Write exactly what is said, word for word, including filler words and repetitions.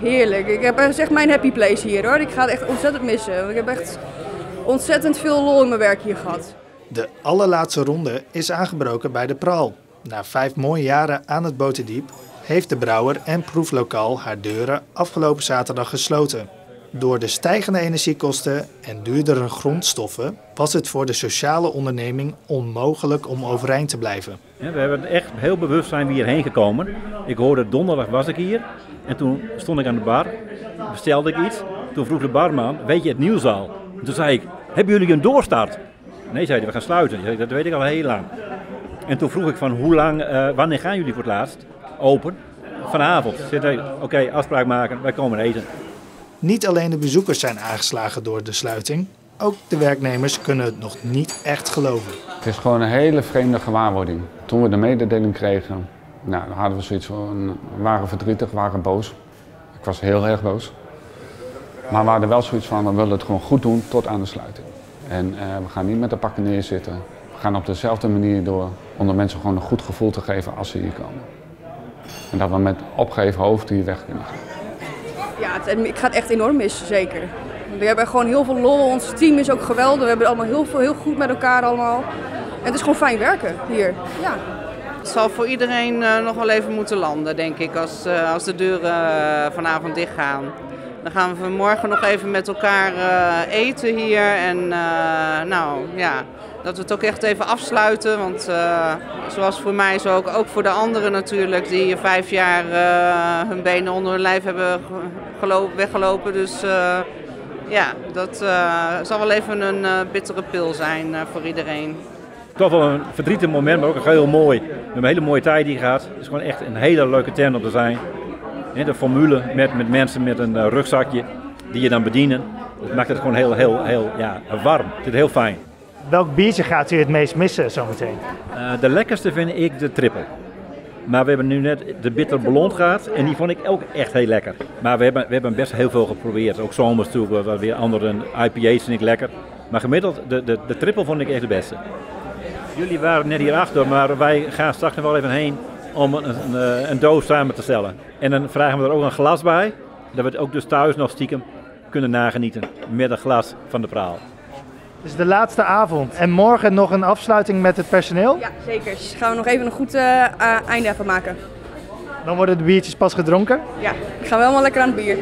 Heerlijk. Ik heb echt mijn happy place hier hoor. Ik ga het echt ontzettend missen. Ik heb echt ontzettend veel lol in mijn werk hier gehad. De allerlaatste ronde is aangebroken bij De Prael. Na vijf mooie jaren aan het Boterdiep heeft de brouwer en proeflokaal haar deuren afgelopen zaterdag gesloten. Door de stijgende energiekosten en duurdere grondstoffen was het voor de sociale onderneming onmogelijk om overeind te blijven. We hebben echt heel bewust zijn we hierheen gekomen. Ik hoorde donderdag was ik hier en toen stond ik aan de bar, bestelde ik iets. Toen vroeg de barman, weet je het nieuws al? En toen zei ik, hebben jullie een doorstart? Nee, zei hij, we gaan sluiten. Zei, dat weet ik al heel lang. En toen vroeg ik van hoe lang, uh, wanneer gaan jullie voor het laatst open? Vanavond. Oké, okay, afspraak maken, wij komen eten. Niet alleen de bezoekers zijn aangeslagen door de sluiting, ook de werknemers kunnen het nog niet echt geloven. Het is gewoon een hele vreemde gewaarwording. Toen we de mededeling kregen, nou, dan hadden we zoiets van, we waren verdrietig, we waren boos. Ik was heel erg boos. Maar we hadden wel zoiets van, we willen het gewoon goed doen tot aan de sluiting. En uh, we gaan niet met de pakken neerzitten. We gaan op dezelfde manier door om de mensen gewoon een goed gevoel te geven als ze hier komen. En dat we met opgeheven hoofd hier weg kunnen gaan. Ja, het, ik ga het echt enorm missen, zeker. We hebben gewoon heel veel lol, ons team is ook geweldig, we hebben het allemaal heel, veel, heel goed met elkaar allemaal. En het is gewoon fijn werken hier, ja. Het zal voor iedereen uh, nog wel even moeten landen, denk ik, als, uh, als de deuren uh, vanavond dicht gaan. Dan gaan we vanmorgen nog even met elkaar uh, eten hier en uh, nou ja, dat we het ook echt even afsluiten. Want uh, zoals voor mij, zo ook, ook voor de anderen natuurlijk, die hier vijf jaar uh, hun benen onder hun lijf hebben gelopen, weggelopen. Dus uh, ja, dat uh, zal wel even een uh, bittere pil zijn uh, voor iedereen. Toch wel een verdrietig moment, maar ook heel mooi. We hebben een hele mooie tijd hier gehad. Het is gewoon echt een hele leuke tent om te zijn. De formule met, met mensen met een rugzakje die je dan bedienen, dat maakt het gewoon heel, heel, heel ja, warm. Het is heel fijn. Welk biertje gaat u het meest missen zometeen? Uh, de lekkerste vind ik de triple. Maar we hebben nu net de bitter blond gehad en die vond ik ook echt heel lekker. Maar we hebben, we hebben best heel veel geprobeerd, ook zomers toe, we weer andere I P A's vind ik lekker. Maar gemiddeld, de, de, de triple vond ik echt de beste. Jullie waren net hierachter, maar wij gaan straks nog wel even heen om een, een, een doos samen te stellen. En dan vragen we er ook een glas bij, dat we het ook dus thuis nog stiekem kunnen nagenieten met een glas van De Prael. Het is de laatste avond en morgen nog een afsluiting met het personeel? Ja, zeker. Dus gaan we nog even een goed uh, einde van maken. Dan worden de biertjes pas gedronken? Ja, ik ga wel maar lekker aan het bier.